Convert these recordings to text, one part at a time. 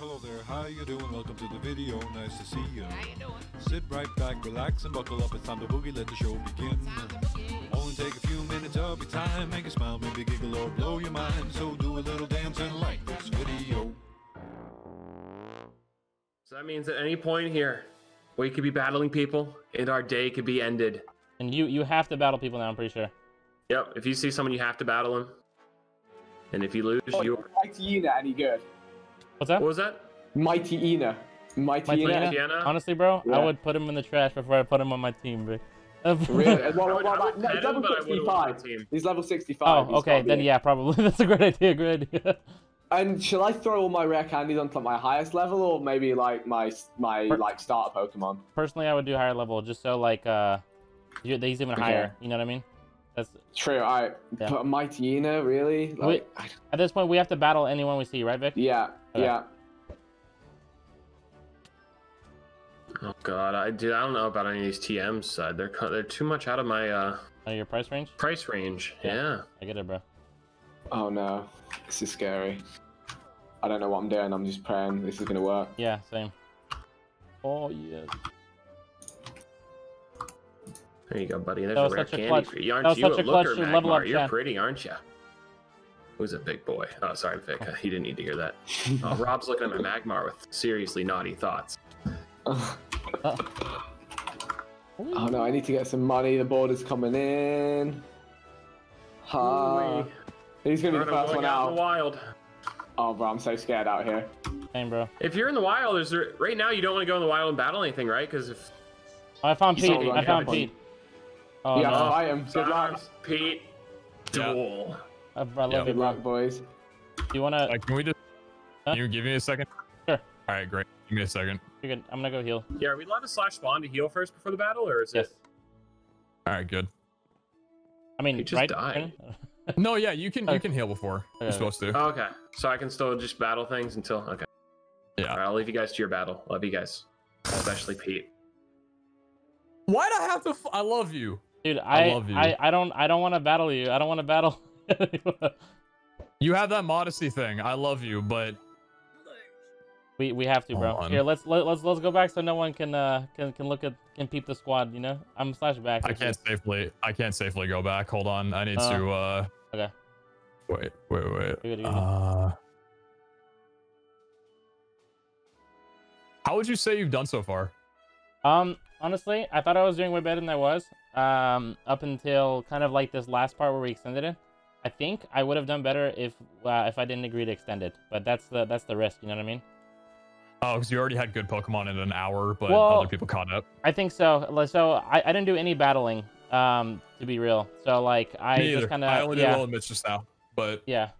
Hello there, how you doing? Welcome to the video, nice to see you. How you doing? Sit right back, relax and buckle up, it's time to boogie, let the show begin. Only take a few minutes of your time, make a smile, maybe giggle or blow your mind. So do a little dance and like this video. So that means at any point here, we could be battling people and our day could be ended. And you have to battle people now, I'm pretty sure. Yep, if you see someone, you have to battle them. And if you lose, you're... Mightyena, any good? What's that? What was that? Mightyena. Mightyena? Honestly, bro, yeah. I would put him in the trash before I put him on my team, bro. Really? No, he's level 65. He's level 65. Oh, okay, then yeah, probably. That's a great idea, great idea. And shall I throw all my rare candies onto my highest level, or maybe like my starter Pokemon? Personally, I would do higher level, just so like he's even higher. You know what I mean? That's true. Alright, yeah. But Mightyena, really? Like, at this point, we have to battle anyone we see, right, Vic? Yeah. Okay. Yeah. Oh god, I don't know about any of these TMs side. They're too much out of my your price range. Price range. Yeah. I get it, bro. Oh no, this is scary. I don't know what I'm doing. I'm just praying this is gonna work. Yeah, same. Oh yeah. There you go, buddy. There's a rare candy for you. Aren't you a looker, Magmar? You're pretty, aren't you? Who's a big boy? Oh, sorry, Vic. He didn't need to hear that. Rob's looking at my Magmar with seriously naughty thoughts. Oh no, I need to get some money. The board is coming in. Ha. He's gonna be the first one out. In the wild. Oh, bro, I'm so scared out here. Same, bro. If you're in the wild, right now you don't want to go in the wild and battle anything, right? Because if I found Pete, I found Pete. Oh, yeah, no. I am. Good luck, Pete. Duel. I love you, good luck, boys. Do you wanna? Can we just? Huh? Can you give me a second? Sure. All right, great. Give me a second. You're good. I'm gonna go heal. Yeah, are we allowed to slash spawn to heal first before the battle, or is it? All right, good. I mean, just die. No, yeah, you can heal before you're supposed to. Oh, okay, so I can still just battle things until okay. Yeah. All right, I'll leave you guys to your battle. Love you guys, especially Pete. Why'd I have to? I love you, dude. I love you. I don't want to battle you. I don't want to battle. You have that modesty thing. I love you, but we have to, bro. Here, let's go back so no one can look at and peep the squad. You know, I'm slash back. I can't safely go back. Hold on, I need to. Okay. Wait. How would you say you've done so far? Honestly, I thought I was doing way better than I was. Up until kind of like this last part where we extended it. I think I would have done better if I didn't agree to extend it, but that's the risk, you know what I mean? Oh, because you already had good Pokemon in an hour, but other people caught up. I think so. So I didn't do any battling, to be real. So like I only did little admits just now, but yeah.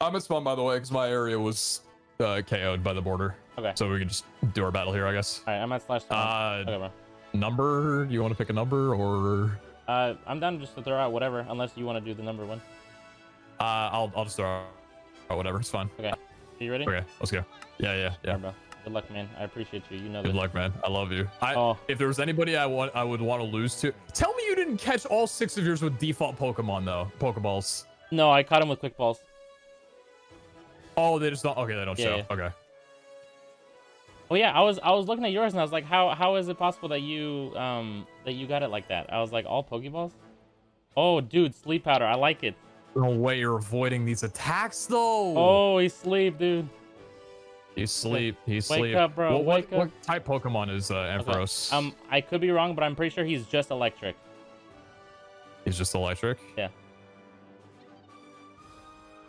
I'm at spawn by the way, because my area was KO'd by the border. Okay. So we can just do our battle here, I guess. All right, I'm at slash. Okay, bro. Number? You want to pick a number or? I'm down just to throw out whatever, unless you want to do the number one. I'll just throw out whatever. It's fine. Okay. Are you ready? Okay, let's go. Yeah. Right, bro. Good luck, man. I appreciate you. You know that. Good luck, man. I love you. If there was anybody I would want to lose to. Tell me you didn't catch all 6 of yours with default Pokemon though. Pokeballs. No, I caught them with quick balls. Oh, they just don't. Okay, they don't show. Yeah. Okay. Oh yeah, I was looking at yours and I was like, how is it possible that you got it like that? I was like, all Pokeballs? Oh dude, sleep powder, I like it. No way you're avoiding these attacks though. Oh, he's sleep, dude. He's sleep. He's sleep. Wake up, bro. Well, wake up. What type Pokemon is Ampharos? Okay. I could be wrong, but I'm pretty sure he's just electric. He's just electric? Yeah.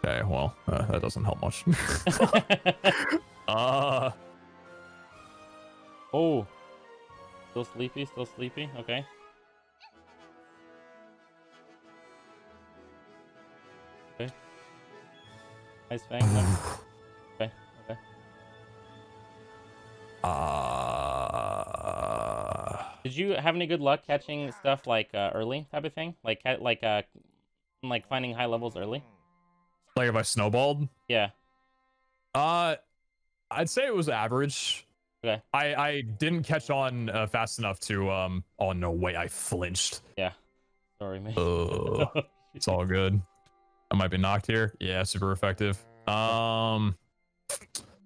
Okay, well, that doesn't help much. Oh, still sleepy, okay. Okay. Nice fang. Okay. Did you have any good luck catching stuff like early type of thing? Like finding high levels early? Like if I snowballed? Yeah. I'd say it was average. Okay. I didn't catch on fast enough to oh no way, I flinched. Yeah, sorry man. It's all good. I might be knocked here. Yeah, super effective.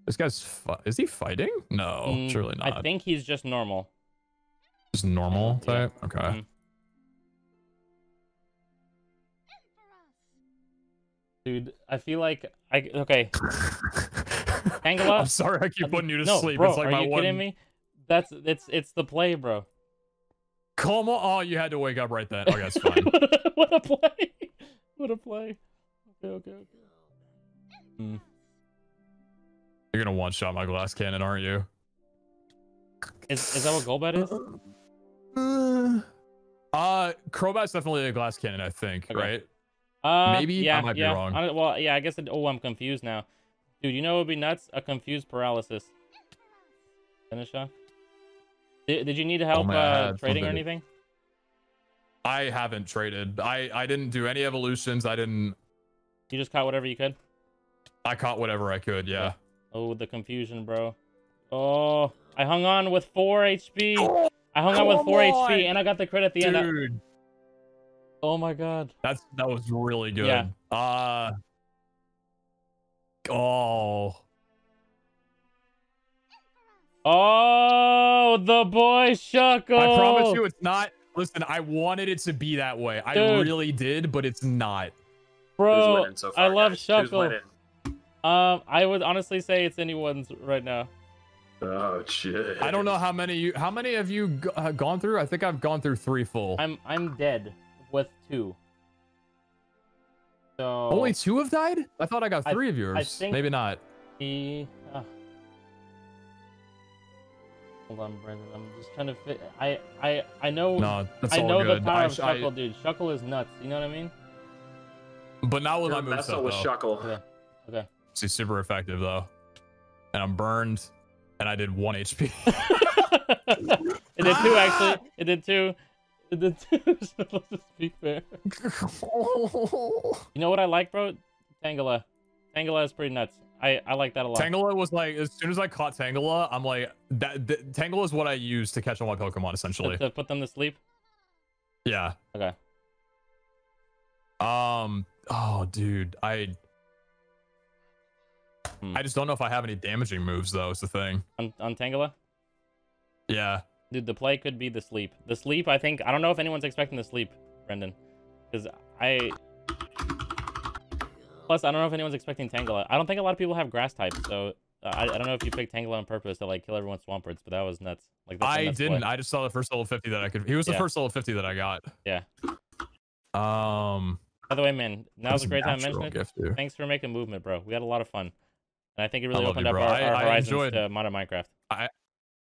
This guy's... Is he fighting? No, surely not. I think he's just normal. Just normal type? Yeah. Okay. Dude, I feel like... Okay. Tangela? I'm sorry, I keep putting you to sleep. Bro, it's like are you kidding me? That's... It's the play, bro. Come on. Oh, you had to wake up right then. Okay, that's fine. What a play. What a play. Okay. You're gonna one-shot my glass cannon, aren't you? Is that what Golbat is? Crobat's definitely a glass cannon, I think, right? Maybe? Yeah, I might be wrong. Well, yeah, I guess it, I'm confused now. Dude, you know what would be nuts? A confused paralysis. Finish off. Did you need help trading or anything? I haven't traded. I didn't do any evolutions. I didn't... You just caught whatever you could? I caught whatever I could, yeah. Oh, the confusion, bro. Oh, I hung on with 4 HP. I hung on with 4 HP, and I got the crit at the end. Oh, my God. That was really good. Yeah. Oh, the boy Shuckle. I promise you it's not. Listen, I wanted it to be that way. Dude. I really did, but it's not. Bro, so far, I love Shuckle. I would honestly say it's anyone's right now. Oh shit! I don't know how many you. How many have you gone through? I think I've gone through 3 full. I'm dead with 2. So only 2 have died? I thought I got 3 of yours. I think maybe not. Hold on, Brendan. I'm just trying to fit. I know. No, that's all good. The power of Shuckle, dude. Shuckle is nuts. You know what I mean? But not with my moveset. That's all with Shuckle. Yeah. Okay. She's super effective though, and I'm burned, and I did 1 HP. It did 2 actually. It did 2. It did 2. So let's just be fair. You know what I like, bro? Tangela. Tangela is pretty nuts. I like that a lot. Tangela was like, as soon as I caught Tangela, I'm like, that Tangela is what I use to catch all my Pokemon essentially. To put them to sleep. Yeah. Okay. Oh, dude, I just don't know if I have any damaging moves, though, is the thing. On Tangela? Yeah. Dude, the play could be the sleep. The sleep, I think... I don't know if anyone's expecting the sleep, Brendan. Because I... Plus, I don't know if anyone's expecting Tangela. I don't think a lot of people have grass types, so... I don't know if you picked Tangela on purpose to, like, kill everyone's Swamperts, but that was nuts. Like, that's I didn't. Play. I just saw the first level 50 that I could... He was the first level 50 that I got. Yeah. By the way, man, now's a great time to mention it. Thanks for making movement, bro. We had a lot of fun. And I think it really opened up our horizons to modern Minecraft.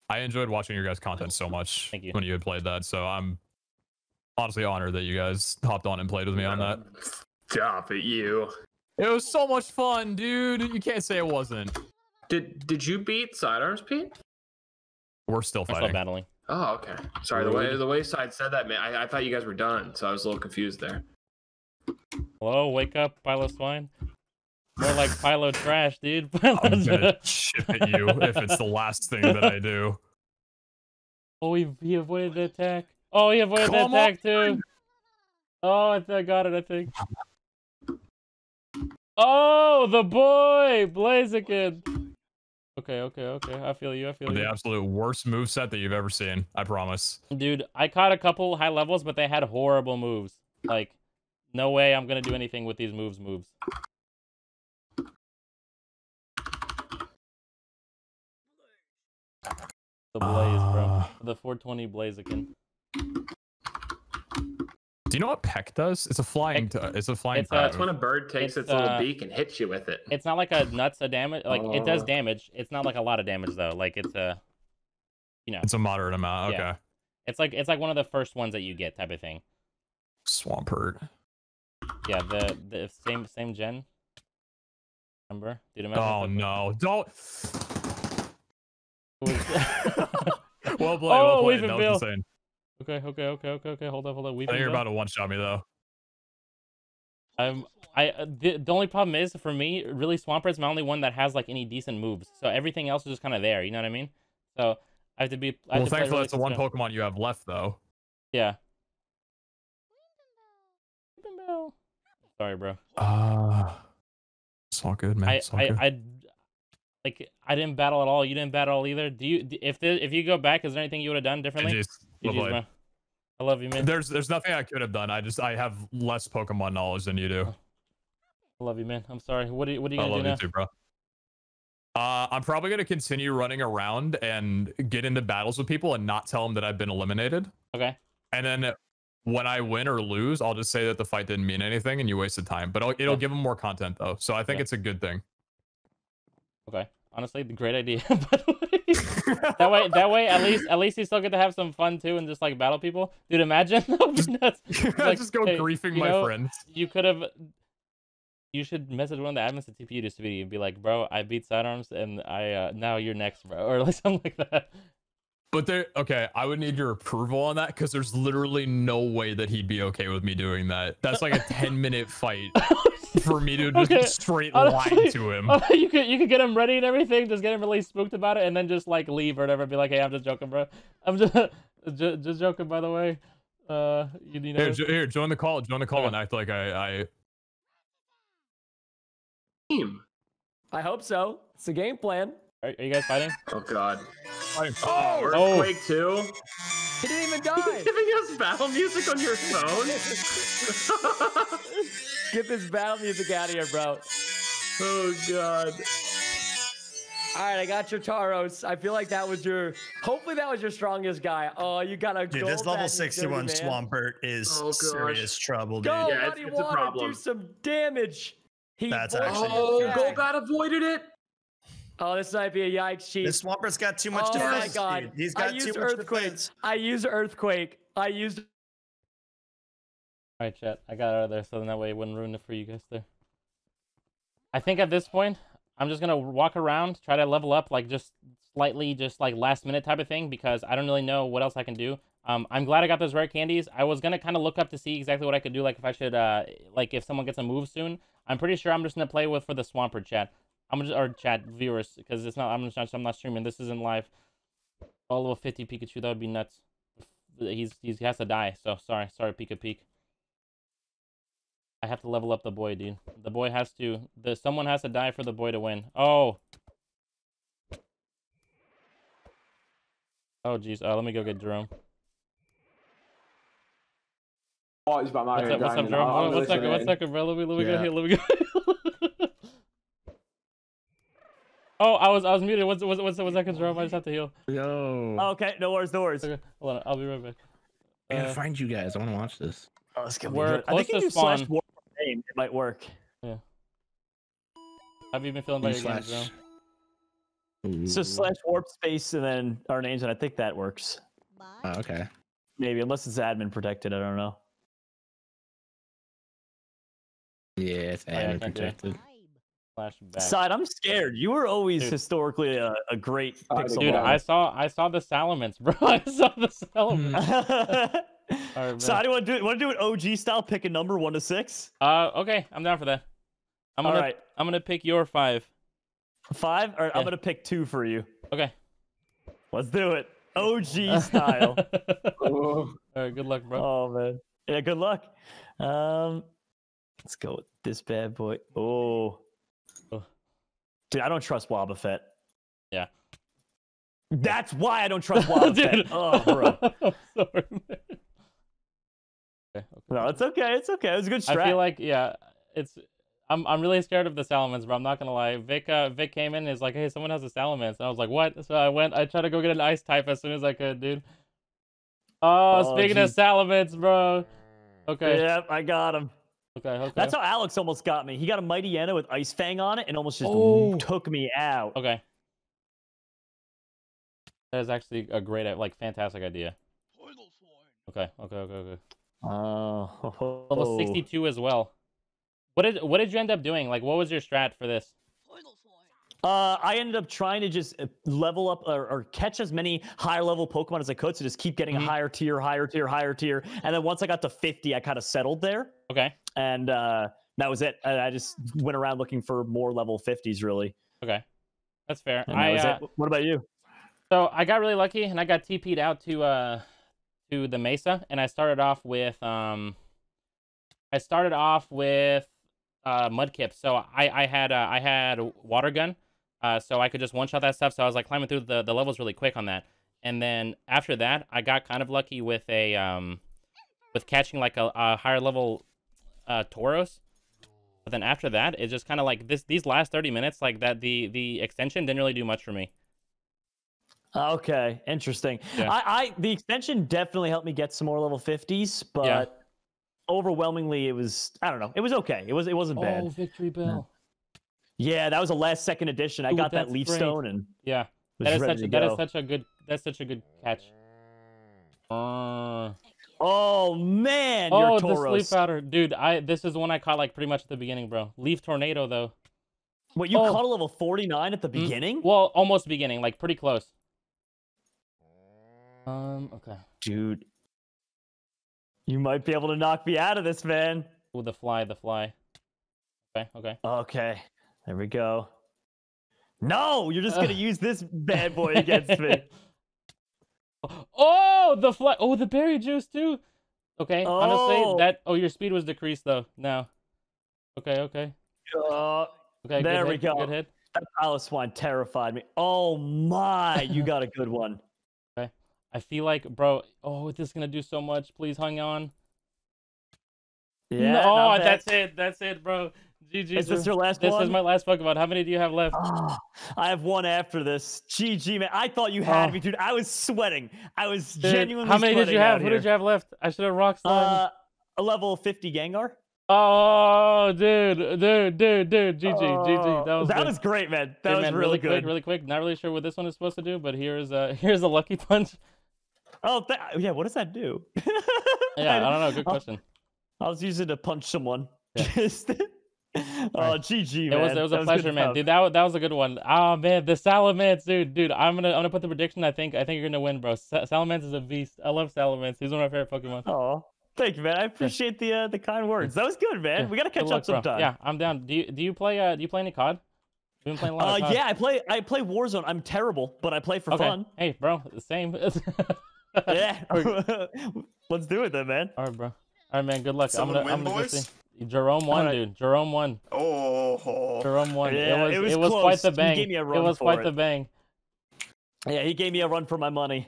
I enjoyed watching your guys' content so much when you had played that. So I'm honestly honored that you guys hopped on and played with me on that. Stop it, you. It was so much fun, dude. You can't say it wasn't. Did you beat SideArms, Pete? We're still fighting. We're still battling. Oh, okay. Sorry, the way Side said that, man, I thought you guys were done, so I was a little confused there. Hello, wake up, Pilo Swine. More like Pilo Trash, dude. I'm gonna chip at you if it's the last thing that I do. Oh, he avoided the attack. Oh, he avoided the attack too. Oh, I got it, I think. Oh, the boy! Blaziken! Okay. I feel you, I feel you. The absolute worst moveset that you've ever seen, I promise. Dude, I caught a couple high levels, but they had horrible moves. Like, no way I'm gonna do anything with these moves. The blaze, bro. The 420 Blaziken. Do you know what Peck does? It's a flying. It's when a bird takes its little beak and hits you with it. It's not like a nuts of damage. Like it does damage. It's not like a lot of damage though. Like it's a, you know. It's a moderate amount. Okay. Yeah. It's like one of the first ones that you get type of thing. Swampert. Yeah. The same gen. Remember? Dude, oh no! Don't. Well played. Oh, well played. That was insane. Okay. Hold up. I think you're about to one-shot me though. The only problem is for me, really, Swampert's my only one that has like any decent moves. So everything else is just kind of there. You know what I mean? So I have to be. Well, thankfully that's the one Pokemon you have left though. Yeah. Sorry, bro. It's all good, man. It's all good. I Like, I didn't battle at all. You didn't battle at all either. Do you? If you go back, is there anything you would have done differently? GG's, I love you, man. There's nothing I could have done. I have less Pokemon knowledge than you do. I love you, man. I'm sorry. What are you gonna do now? I love you too, bro. I'm probably gonna continue running around and get into battles with people and not tell them that I've been eliminated. Okay. And then when I win or lose, I'll just say that the fight didn't mean anything and you wasted time. But it'll give them more content though, so I think it's a good thing. Okay. Honestly, great idea. By the way, that way, at least you still get to have some fun too, and just like battle people. Dude, imagine. Just go griefing my friends. You could have. You should message one of the admins at TPU Distributed and be like, "Bro, I beat Sidearms, and now you're next, bro," or like something like that. But okay, I would need your approval on that because there's literally no way that he'd be okay with me doing that. That's like a 10-minute fight for me to just straight lie to him. You could get him ready and everything, just get him really spooked about it, and then just like leave or whatever. Be like, "Hey, I'm just joking, bro. I'm just joking, by the way." You know. Here, join the call. Join the call and act like I. Team. I hope so. It's a game plan. Are you guys fighting? Oh god. Oh, earthquake too. He didn't even die. He's giving us battle music on your phone. Get this battle music out of here, bro. Oh god. All right, I got your Tauros. I feel like that was your. Hopefully, that was your strongest guy. Oh, you got a. Dude, this level 61 Swampert is serious trouble, dude. Go, yeah, it's a problem. Do some damage. Golbat avoided it. Oh, this might be a yikes cheat. This Swampert's got too much defense. Oh my god, he's got too much defense. I used earthquake. All right, chat. I got out of there, so then that way it wouldn't ruin it for you guys there. I think at this point, I'm just gonna walk around, try to level up, like just slightly, just like last minute type of thing, because I don't really know what else I can do. I'm glad I got those rare candies. I was gonna kind of look up to see exactly what I could do, like if I should, like if someone gets a move soon. I'm pretty sure I'm just gonna play with for the Swampert chat. Or chat viewers, because it's not. I'm not streaming. This isn't live. All of 50 Pikachu. That would be nuts. He has to die. So sorry, Pika Peek. I have to level up the boy, dude. The boy has to. Someone has to die for the boy to win. Oh, jeez. Let me go get Jerome. Oh, he's by my head. What's up, Jerome? What's up, bro? Let me go here. Let me go. Oh, I was muted. What's that control? I just have to heal. Yo. Oh, okay, no worries. Okay, hold on, I'll be right back. I gotta find you guys. I want to watch this. Oh, this could be good. I think if you slash Warzone name, it might work. Yeah. Have you been feeling about your games, bro? So slash warp space and then our names, and I think that works. Oh, okay. Maybe unless it's admin protected, I don't know. Yeah, it's admin protected. Yeah. Side, I'm scared. You were always historically a great Pixelmon. Dude, I saw the Salamence, bro. I saw the Salamence. Right, Side, you want to do an OG style? Pick a number 1 to 6. Okay, I'm down for that. I'm gonna pick your 5. 5? All right, yeah. I'm gonna pick 2 for you. Okay, let's do it. OG style. All right, good luck, bro. Oh man, yeah, good luck. Let's go with this bad boy. Oh. Dude, I don't trust Wobbuffet. Yeah. That's why I don't trust Wobbuffet. Oh, bro. I'm sorry, man. Okay. No, it's okay. It's okay. It was a good strat. I feel like, yeah, I'm really scared of the Salamence, bro. I'm not going to lie. Vic came in and is like, "Hey, someone has a Salamence." And I was like, "What?" So I tried to go get an ice type as soon as I could, dude. Oh, speaking of Salamence, bro. Okay. Yep, I got him. Okay. That's how Alex almost got me. He got a Mightyena with Ice Fang on it and almost just took me out. Okay. That is actually a great, like, fantastic idea. Okay. Oh. Level 62 as well. What did you end up doing? Like, what was your strat for this? I ended up trying to just level up or catch as many higher level Pokemon as I could, so just keep getting a higher tier, and then once I got to 50, I kind of settled there. Okay. And that was it. I just went around looking for more level 50s, really. Okay, that's fair. What about you? So I got really lucky, and I got TP'd out to the Mesa, and I started off with Mudkip. So I had Water Gun. So I could just one-shot that stuff. So I was like climbing through the levels really quick on that. And then after that, I got kind of lucky with a with catching like a higher level Tauros. But then after that, it's just kind of like these last 30 minutes, like that the extension didn't really do much for me. Okay, interesting. Yeah. The extension definitely helped me get some more level 50s, but yeah. Overwhelmingly, it was, I don't know, it was okay. It wasn't bad. Oh, Victory Bell. Yeah, that was a last second edition. I got that Leaf Stone and yeah, that's such a good catch. Oh man, oh Tauros. The sleep powder, dude. This is the one I caught like pretty much at the beginning, bro. Leaf Tornado though. What you caught a level 49 at the beginning? Well, almost beginning, like pretty close. Okay. Dude, you might be able to knock me out of this, man. With the fly. Okay. There we go. No, you're just gonna use this bad boy against me. Oh, the fly. Oh, the berry juice too. Okay. Oh. Honestly, that. Oh, your speed was decreased though. Now. Okay. Okay. There we go. Good hit. That Aloswine terrified me. Oh my! You got a good one. Okay. I feel like, bro. Oh, this is gonna do so much. Please hang on. Yeah. No, that's it, bro. GG. Is this your last one? This is my last Pokemon. How many do you have left? Oh, I have one after this. GG, man. I thought you had me, dude. I was sweating. I was genuinely sweating. How many did you have? What did you have left? I should have rock slid. A level 50 Gengar. Oh, dude. GG, GG. That was great, man. That was really good. Really quick. Not really sure what this one is supposed to do, but here's a Lucky Punch. Oh, yeah. What does that do? Yeah, I don't know. Good question. I was using it to punch someone. Yeah. Oh, GG, man. It was a pleasure, man. Dude, that was a good one. Oh, man, the Salamence, dude. I'm gonna put the prediction. I think you're gonna win, bro. Salamence is a beast. I love Salamence. He's one of my favorite Pokemon. Oh, thank you, man. I appreciate the kind words. That was good, man. Yeah. We gotta catch up sometime. Bro. Yeah, I'm down. Do you play any COD? We've been playing a lot of COD. Yeah, I play Warzone. I'm terrible, but I play for fun. Hey, bro, same. Yeah. Let's do it then, man. All right, bro. All right, man. Good luck. I'm gonna Jerome won, dude. Jerome won. Oh. Jerome won. Yeah, it was close. Quite the bang. He gave me a run for it. Yeah, he gave me a run for my money.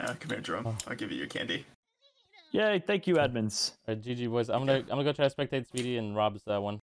Come here, Jerome. I'll give you your candy. Yay! Thank you, Edmonds. All right, GG boys. I'm gonna go try to spectate Speedy and Rob's that one.